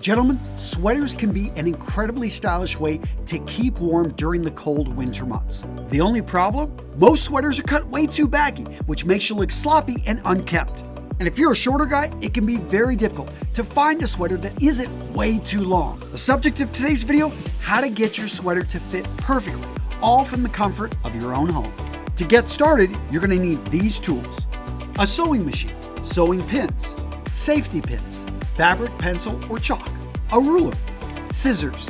Gentlemen, sweaters can be an incredibly stylish way to keep warm during the cold winter months. The only problem? Most sweaters are cut way too baggy, which makes you look sloppy and unkempt. And if you're a shorter guy, it can be very difficult to find a sweater that isn't way too long. The subject of today's video, how to get your sweater to fit perfectly, all from the comfort of your own home. To get started, you're gonna need these tools: a sewing machine, sewing pins, safety pins, fabric, pencil, or chalk, a ruler, scissors,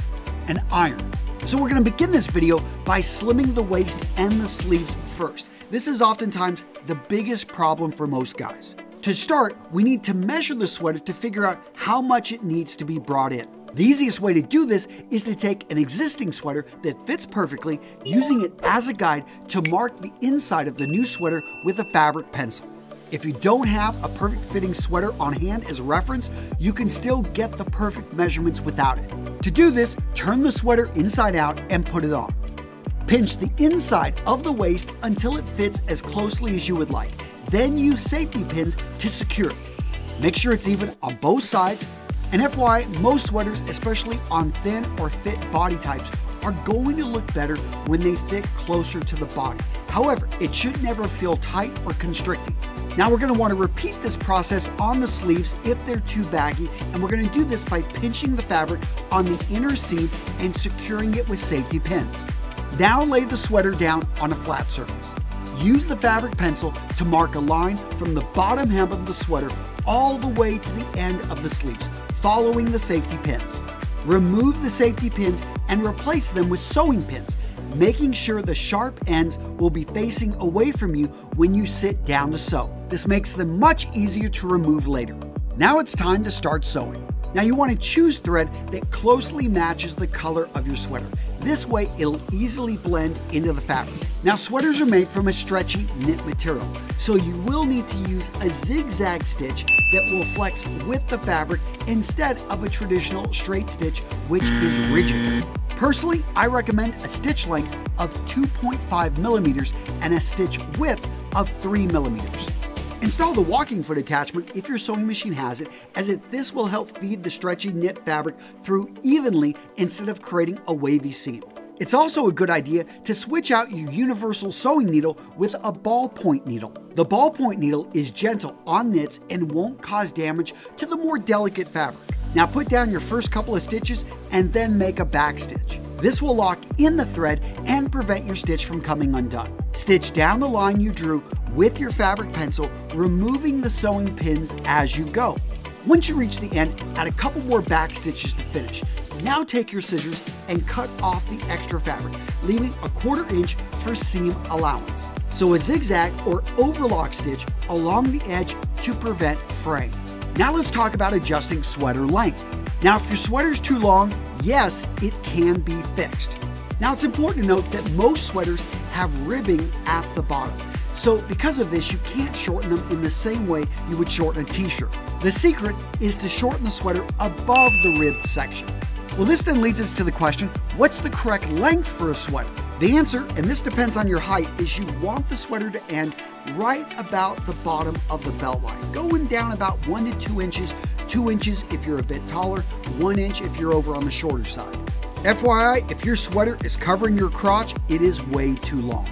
and iron. So we're gonna begin this video by slimming the waist and the sleeves first. This is oftentimes the biggest problem for most guys. To start, we need to measure the sweater to figure out how much it needs to be brought in. The easiest way to do this is to take an existing sweater that fits perfectly, using it as a guide to mark the inside of the new sweater with a fabric pencil. If you don't have a perfect fitting sweater on hand as a reference, you can still get the perfect measurements without it. To do this, turn the sweater inside out and put it on. Pinch the inside of the waist until it fits as closely as you would like. Then use safety pins to secure it. Make sure it's even on both sides. And FYI, most sweaters, especially on thin or fit body types, are going to look better when they fit closer to the body. However, it should never feel tight or constricting. Now we're gonna wanna repeat this process on the sleeves if they're too baggy, and we're gonna do this by pinching the fabric on the inner seam and securing it with safety pins. Now lay the sweater down on a flat surface. Use the fabric pencil to mark a line from the bottom hem of the sweater all the way to the end of the sleeves, following the safety pins. Remove the safety pins and replace them with sewing pins, making sure the sharp ends will be facing away from you when you sit down to sew. This makes them much easier to remove later. Now it's time to start sewing. Now you want to choose thread that closely matches the color of your sweater. This way it'll easily blend into the fabric. Now sweaters are made from a stretchy knit material, so you will need to use a zigzag stitch that will flex with the fabric instead of a traditional straight stitch, which is rigid. Personally, I recommend a stitch length of 2.5 millimeters and a stitch width of 3 millimeters. Install the walking foot attachment if your sewing machine has it, as this will help feed the stretchy knit fabric through evenly instead of creating a wavy seam. It's also a good idea to switch out your universal sewing needle with a ballpoint needle. The ballpoint needle is gentle on knits and won't cause damage to the more delicate fabric. Now put down your first couple of stitches and then make a back stitch. This will lock in the thread and prevent your stitch from coming undone. Stitch down the line you drew with your fabric pencil, removing the sewing pins as you go. Once you reach the end, add a couple more back stitches to finish. Now take your scissors and cut off the extra fabric, leaving a 1/4 inch for seam allowance. Sew a zigzag or overlock stitch along the edge to prevent fraying. Now let's talk about adjusting sweater length. Now if your sweater's too long, yes, it can be fixed. Now it's important to note that most sweaters have ribbing at the bottom. So because of this, you can't shorten them in the same way you would shorten a t-shirt. The secret is to shorten the sweater above the ribbed section. Well, this then leads us to the question, what's the correct length for a sweater? The answer, and this depends on your height, is you want the sweater to end right about the bottom of the belt line, going down about 1 to 2 inches, 2 inches if you're a bit taller, 1 inch if you're over on the shorter side. FYI, if your sweater is covering your crotch, it is way too long.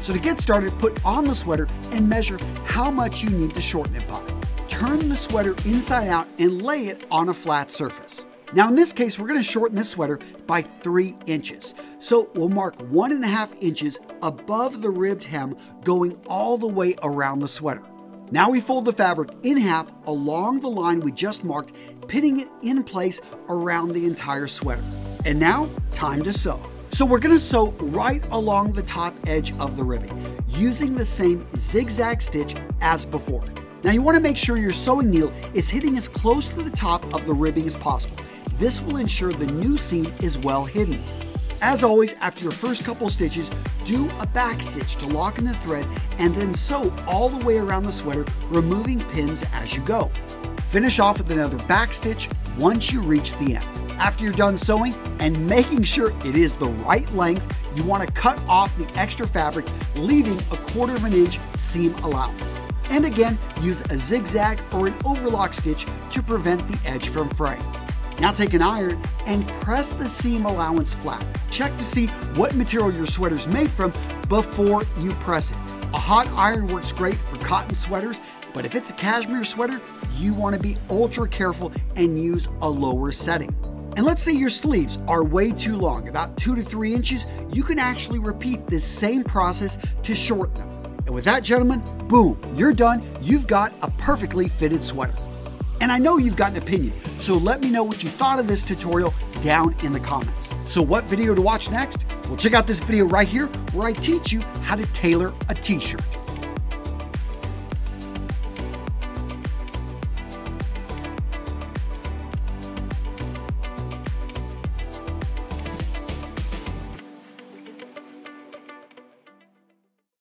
So to get started, put on the sweater and measure how much you need to shorten it by. Turn the sweater inside out and lay it on a flat surface. Now in this case, we're gonna shorten this sweater by 3 inches. So we'll mark 1.5 inches above the ribbed hem, going all the way around the sweater. Now we fold the fabric in half along the line we just marked, pinning it in place around the entire sweater. And now, time to sew. So we're gonna sew right along the top edge of the ribbing, using the same zigzag stitch as before. Now you wanna make sure your sewing needle is hitting as close to the top of the ribbing as possible. This will ensure the new seam is well hidden. As always, after your first couple stitches, do a back stitch to lock in the thread and then sew all the way around the sweater, removing pins as you go. Finish off with another back stitch once you reach the end. After you're done sewing and making sure it is the right length, you wanna cut off the extra fabric, leaving a 1/4 inch seam allowance. And again, use a zigzag or an overlock stitch to prevent the edge from fraying. Now take an iron and press the seam allowance flat. Check to see what material your sweater's made from before you press it. A hot iron works great for cotton sweaters, but if it's a cashmere sweater, you want to be ultra careful and use a lower setting. And let's say your sleeves are way too long, about 2 to 3 inches, you can actually repeat this same process to shorten them. And with that, gentlemen, boom, you're done. You've got a perfectly fitted sweater. And I know you've got an opinion, so let me know what you thought of this tutorial down in the comments. So what video to watch next? Well, check out this video right here where I teach you how to tailor a t-shirt.